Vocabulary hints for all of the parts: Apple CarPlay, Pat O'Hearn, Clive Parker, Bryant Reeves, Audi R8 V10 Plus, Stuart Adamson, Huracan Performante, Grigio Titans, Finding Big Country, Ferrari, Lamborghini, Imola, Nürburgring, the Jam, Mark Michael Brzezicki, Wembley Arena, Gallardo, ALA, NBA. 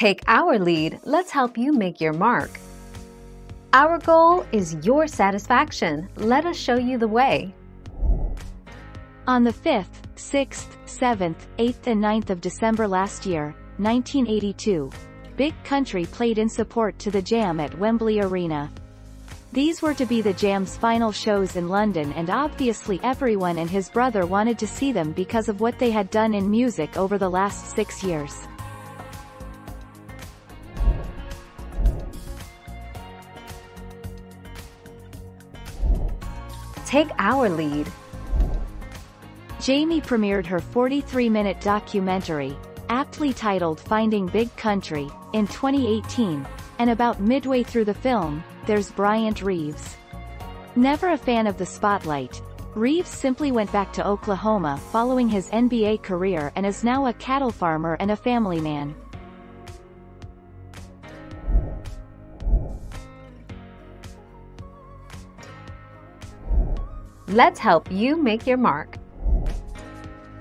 Take our lead, let's help you make your mark. Our goal is your satisfaction. Let us show you the way. On the 5th, 6th, 7th, 8th and 9th of December last year, 1982, Big Country played in support to the Jam at Wembley Arena. These were to be the Jam's final shows in London, and obviously everyone and his brother wanted to see them because of what they had done in music over the last 6 years. Take our lead. Jamie premiered her 43-minute documentary, aptly titled Finding Big Country, in 2018, and about midway through the film, there's Bryant Reeves. Never a fan of the spotlight, Reeves simply went back to Oklahoma following his NBA career and is now a cattle farmer and a family man. Let's help you make your mark.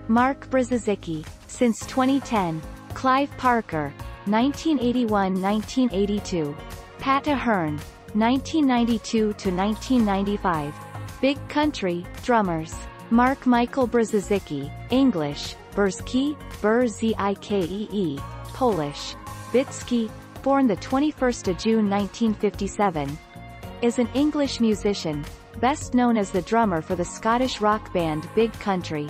Mark Brzezicki, since 2010, Clive Parker, 1981-1982, Pat O'Hearn, 1992-1995, Big Country, drummers, Mark Michael Brzezicki, English, Brzezicki, Brzezicki, Polish, Bitski, born the 21st of June 1957, is an English musician, best known as the drummer for the Scottish rock band Big Country.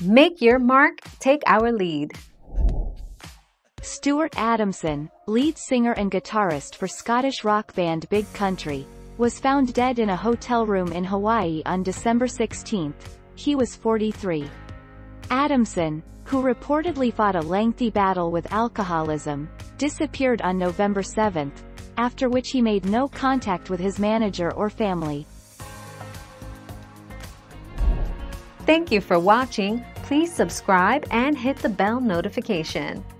Make your mark, take our lead. Stuart Adamson, lead singer and guitarist for Scottish rock band Big Country, was found dead in a hotel room in Hawaii on December 16. He was 43. Adamson, who reportedly fought a lengthy battle with alcoholism, disappeared on November 7, after which he made no contact with his manager or family. Thank you for watching. Please subscribe and hit the bell notification.